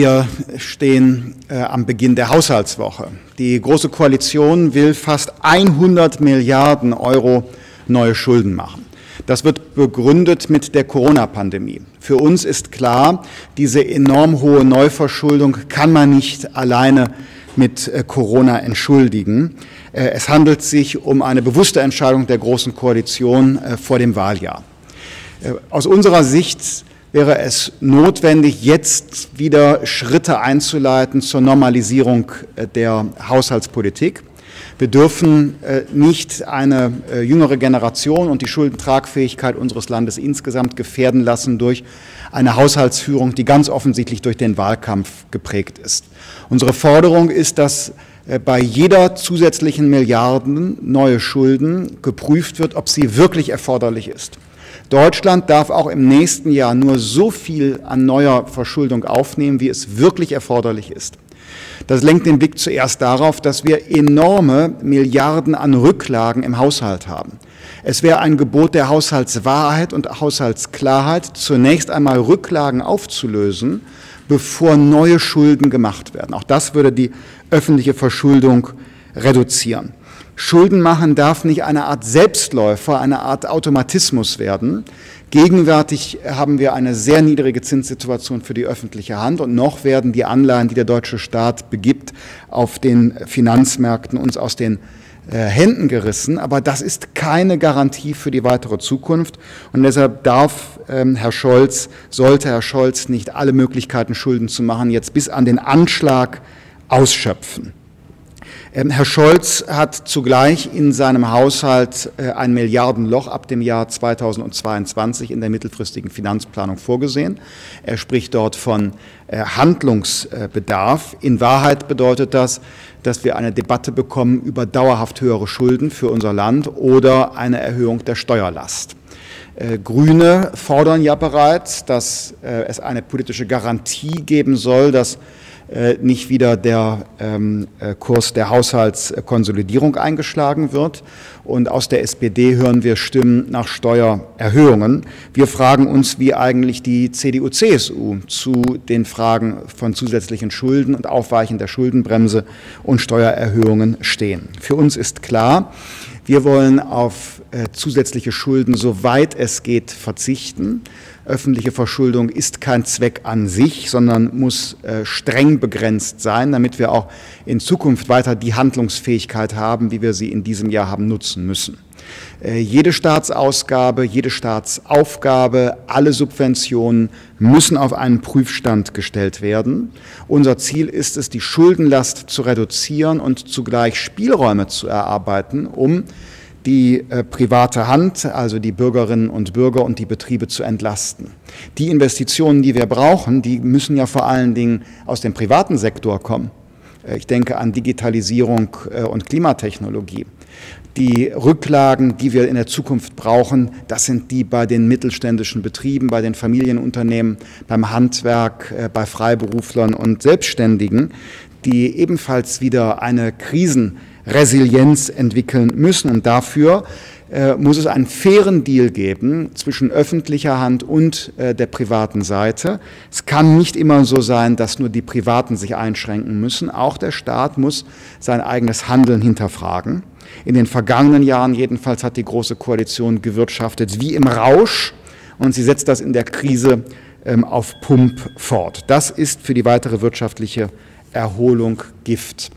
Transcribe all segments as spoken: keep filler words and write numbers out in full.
Wir stehen äh, am Beginn der Haushaltswoche. Die Große Koalition will fast hundert Milliarden Euro neue Schulden machen. Das wird begründet mit der Corona-Pandemie. Für uns ist klar, diese enorm hohe Neuverschuldung kann man nicht alleine mit Corona entschuldigen. Es handelt sich um eine bewusste Entscheidung der Großen Koalition vor dem Wahljahr. Aus unserer Sicht wäre es notwendig, jetzt wieder Schritte einzuleiten zur Normalisierung der Haushaltspolitik. Wir dürfen nicht eine jüngere Generation und die Schuldentragfähigkeit unseres Landes insgesamt gefährden lassen durch eine Haushaltsführung, die ganz offensichtlich durch den Wahlkampf geprägt ist. Unsere Forderung ist, dass bei jeder zusätzlichen Milliarde neue Schulden geprüft wird, ob sie wirklich erforderlich ist. Deutschland darf auch im nächsten Jahr nur so viel an neuer Verschuldung aufnehmen, wie es wirklich erforderlich ist. Das lenkt den Blick zuerst darauf, dass wir enorme Milliarden an Rücklagen im Haushalt haben. Es wäre ein Gebot der Haushaltswahrheit und Haushaltsklarheit, zunächst einmal Rücklagen aufzulösen, bevor neue Schulden gemacht werden. Auch das würde die öffentliche Verschuldung reduzieren. Schulden machen darf nicht eine Art Selbstläufer, eine Art Automatismus werden. Gegenwärtig haben wir eine sehr niedrige Zinssituation für die öffentliche Hand und noch werden die Anleihen, die der deutsche Staat begibt, auf den Finanzmärkten uns aus den äh, Händen gerissen. Aber das ist keine Garantie für die weitere Zukunft und deshalb darf ähm, Herr Scholz, sollte Herr Scholz nicht alle Möglichkeiten, Schulden zu machen, jetzt bis an den Anschlag ausschöpfen. Herr Scholz hat zugleich in seinem Haushalt ein Milliardenloch ab dem Jahr zweitausendzweiundzwanzig in der mittelfristigen Finanzplanung vorgesehen. Er spricht dort von Handlungsbedarf. In Wahrheit bedeutet das, dass wir eine Debatte bekommen über dauerhaft höhere Schulden für unser Land oder eine Erhöhung der Steuerlast. Grüne fordern ja bereits, dass es eine politische Garantie geben soll, dass nicht wieder der ähm, Kurs der Haushaltskonsolidierung eingeschlagen wird. Und aus der S P D hören wir Stimmen nach Steuererhöhungen. Wir fragen uns, wie eigentlich die C D U C S U zu den Fragen von zusätzlichen Schulden und Aufweichen der Schuldenbremse und Steuererhöhungen stehen. Für uns ist klar, wir wollen auf äh, zusätzliche Schulden, soweit es geht, verzichten. Öffentliche Verschuldung ist kein Zweck an sich, sondern muss äh, streng begrenzt sein, damit wir auch in Zukunft weiter die Handlungsfähigkeit haben, wie wir sie in diesem Jahr haben nutzen müssen. Äh, jede Staatsausgabe, jede Staatsaufgabe, alle Subventionen müssen auf einen Prüfstand gestellt werden. Unser Ziel ist es, die Schuldenlast zu reduzieren und zugleich Spielräume zu erarbeiten, um die äh, private Hand, also die Bürgerinnen und Bürger und die Betriebe zu entlasten. Die Investitionen, die wir brauchen, die müssen ja vor allen Dingen aus dem privaten Sektor kommen. Äh, ich denke an Digitalisierung äh, und Klimatechnologie. Die Rücklagen, die wir in der Zukunft brauchen, das sind die bei den mittelständischen Betrieben, bei den Familienunternehmen, beim Handwerk, äh, bei Freiberuflern und Selbstständigen, die ebenfalls wieder eine Krisenresilienz entwickeln müssen. Und dafür äh, muss es einen fairen Deal geben zwischen öffentlicher Hand und äh, der privaten Seite. Es kann nicht immer so sein, dass nur die Privaten sich einschränken müssen. Auch der Staat muss sein eigenes Handeln hinterfragen. In den vergangenen Jahren jedenfalls hat die Große Koalition gewirtschaftet wie im Rausch und sie setzt das in der Krise ähm, auf Pump fort. Das ist für die weitere wirtschaftliche Erholung Gift.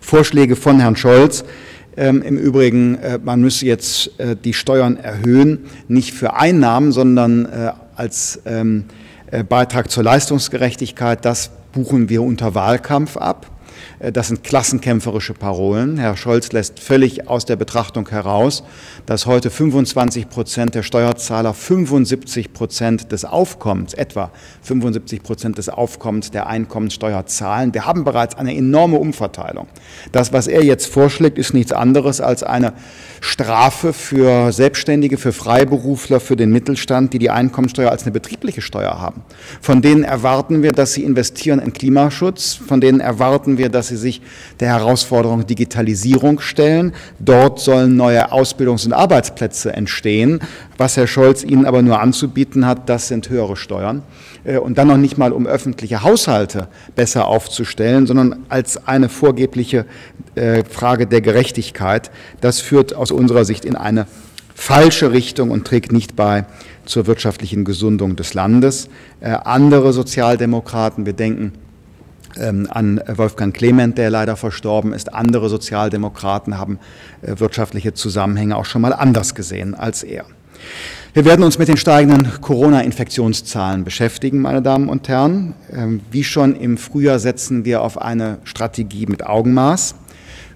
Vorschläge von Herrn Scholz, ähm, im Übrigen, äh, man müsse jetzt äh, die Steuern erhöhen, nicht für Einnahmen, sondern äh, als ähm, äh, Beitrag zur Leistungsgerechtigkeit, das buchen wir unter Wahlkampf ab. Das sind klassenkämpferische Parolen. Herr Scholz lässt völlig aus der Betrachtung heraus, dass heute fünfundzwanzig Prozent der Steuerzahler fünfundsiebzig Prozent des Aufkommens, etwa fünfundsiebzig Prozent des Aufkommens der Einkommensteuer zahlen. Wir haben bereits eine enorme Umverteilung. Das, was er jetzt vorschlägt, ist nichts anderes als eine Strafe für Selbstständige, für Freiberufler, für den Mittelstand, die die Einkommensteuer als eine betriebliche Steuer haben. Von denen erwarten wir, dass sie investieren in Klimaschutz. Von denen erwarten wir, dass sie sich der Herausforderung Digitalisierung stellen. Dort sollen neue Ausbildungs- und Arbeitsplätze entstehen. Was Herr Scholz Ihnen aber nur anzubieten hat, das sind höhere Steuern. Und dann noch nicht mal, um öffentliche Haushalte besser aufzustellen, sondern als eine vorgebliche Frage der Gerechtigkeit. Das führt aus unserer Sicht in eine falsche Richtung und trägt nicht bei zur wirtschaftlichen Gesundung des Landes. Äh, andere Sozialdemokraten, wir denken ähm, an Wolfgang Clement, der leider verstorben ist, andere Sozialdemokraten haben äh, wirtschaftliche Zusammenhänge auch schon mal anders gesehen als er. Wir werden uns mit den steigenden Corona-Infektionszahlen beschäftigen, meine Damen und Herren. Ähm, wie schon im Frühjahr setzen wir auf eine Strategie mit Augenmaß.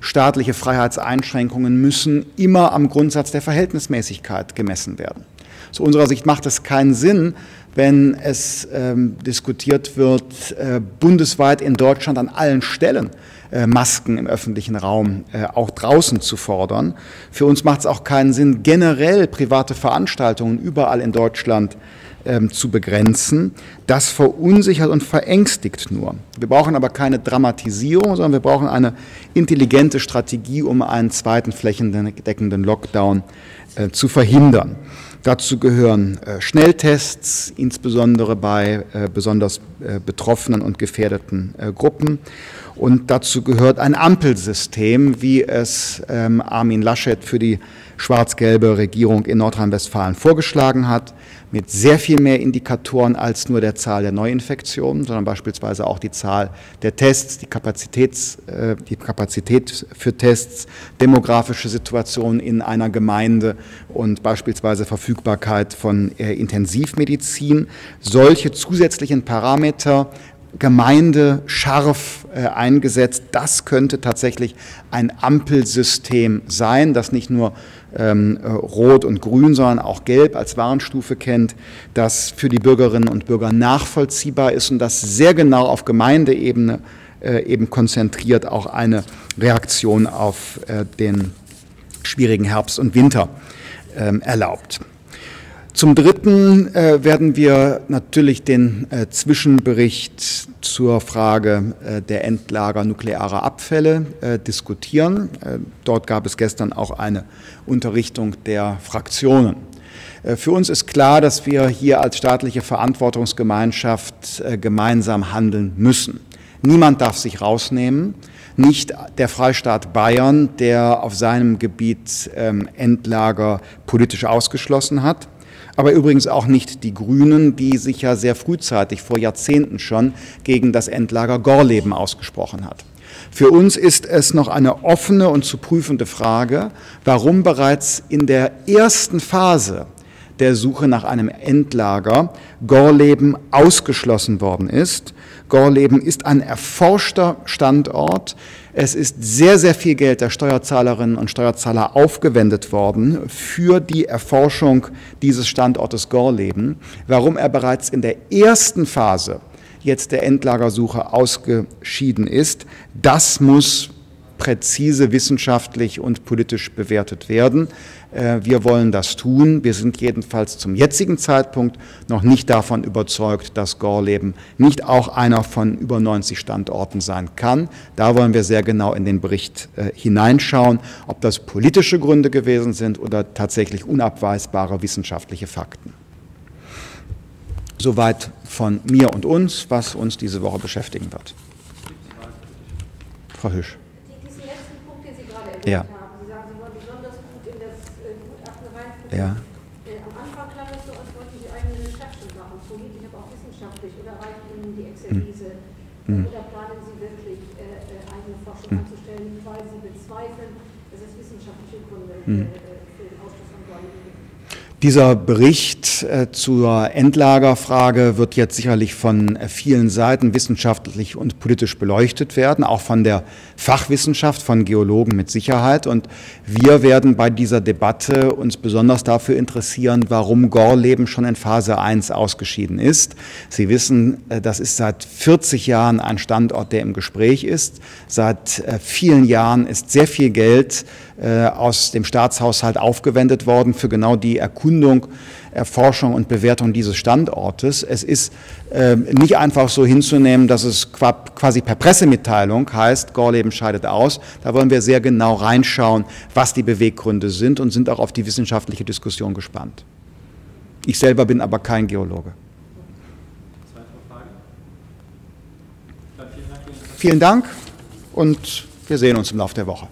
Staatliche Freiheitseinschränkungen müssen immer am Grundsatz der Verhältnismäßigkeit gemessen werden. Aus unserer Sicht macht es keinen Sinn, wenn es ähm, diskutiert wird, äh, bundesweit in Deutschland an allen Stellen äh, Masken im öffentlichen Raum äh, auch draußen zu fordern. Für uns macht es auch keinen Sinn, generell private Veranstaltungen überall in Deutschland ähm, zu begrenzen. Das verunsichert und verängstigt nur. Wir brauchen aber keine Dramatisierung, sondern wir brauchen eine intelligente Strategie, um einen zweiten flächendeckenden Lockdown äh, zu verhindern. Dazu gehören äh, Schnelltests, insbesondere bei äh, besonders äh, betroffenen und gefährdeten äh, Gruppen. Und dazu gehört ein Ampelsystem, wie es ähm, Armin Laschet für die schwarz-gelbe Regierung in Nordrhein-Westfalen vorgeschlagen hat, mit sehr viel mehr Indikatoren als nur der Zahl der Neuinfektionen, sondern beispielsweise auch die Zahl der Tests, die, Kapazitäts, äh, die Kapazität für Tests, demografische Situationen in einer Gemeinde und beispielsweise Verfügbarkeit von äh, Intensivmedizin. Solche zusätzlichen Parameter Gemeinde scharf äh, eingesetzt, das könnte tatsächlich ein Ampelsystem sein, das nicht nur ähm, Rot und Grün, sondern auch Gelb als Warnstufe kennt, das für die Bürgerinnen und Bürger nachvollziehbar ist und das sehr genau auf Gemeindeebene äh, eben konzentriert auch eine Reaktion auf äh, den schwierigen Herbst und Winter äh, erlaubt. Zum Dritten äh, werden wir natürlich den äh, Zwischenbericht zur Frage äh, der Endlager nuklearer Abfälle äh, diskutieren. Äh, dort gab es gestern auch eine Unterrichtung der Fraktionen. Äh, für uns ist klar, dass wir hier als staatliche Verantwortungsgemeinschaft äh, gemeinsam handeln müssen. Niemand darf sich rausnehmen. Nicht der Freistaat Bayern, der auf seinem Gebiet äh, Endlager politisch ausgeschlossen hat. Aber übrigens auch nicht die Grünen, die sich ja sehr frühzeitig, vor Jahrzehnten schon, gegen das Endlager Gorleben ausgesprochen hat. Für uns ist es noch eine offene und zu prüfende Frage, warum bereits in der ersten Phase der Suche nach einem Endlager Gorleben ausgeschlossen worden ist. Gorleben ist ein erforschter Standort. Es ist sehr, sehr viel Geld der Steuerzahlerinnen und Steuerzahler aufgewendet worden für die Erforschung dieses Standortes Gorleben. Warum er bereits in der ersten Phase jetzt der Endlagersuche ausgeschieden ist, das muss präzise wissenschaftlich und politisch bewertet werden. Wir wollen das tun. Wir sind jedenfalls zum jetzigen Zeitpunkt noch nicht davon überzeugt, dass Gorleben nicht auch einer von über neunzig Standorten sein kann. Da wollen wir sehr genau in den Bericht hineinschauen, ob das politische Gründe gewesen sind oder tatsächlich unabweisbare wissenschaftliche Fakten. Soweit von mir und uns, was uns diese Woche beschäftigen wird. Frau Hüsch. Ja. Sie sagen, Sie wollen besonders gut in das Gutachten reinfinden. Ja. Am Anfang klang es so, als wollten Sie eigene Recherchen machen, politisch, aber auch wissenschaftlich, oder reicht Ihnen die Expertise? Mm. Oder planen Sie wirklich äh, eigene Forschung mm. anzustellen, weil Sie bezweifeln, dass es wissenschaftliche Gründe mm. äh, für den Ausschluss von Gorleben gibt? Dieser Bericht äh, zur Endlagerfrage wird jetzt sicherlich von äh, vielen Seiten wissenschaftlich und politisch beleuchtet werden, auch von der Fachwissenschaft, von Geologen mit Sicherheit, und wir werden bei dieser Debatte uns besonders dafür interessieren, warum Gorleben schon in Phase eins ausgeschieden ist. Sie wissen, das ist seit vierzig Jahren ein Standort, der im Gespräch ist. Seit vielen Jahren ist sehr viel Geld äh, aus dem Staatshaushalt aufgewendet worden für genau die Erkundung, Erforschung und Bewertung dieses Standortes. Es ist äh, nicht einfach so hinzunehmen, dass es quasi per Pressemitteilung heißt, Gorleben scheidet aus. Da wollen wir sehr genau reinschauen, was die Beweggründe sind, und sind auch auf die wissenschaftliche Diskussion gespannt. Ich selber bin aber kein Geologe. Vielen Dank und wir sehen uns im Laufe der Woche.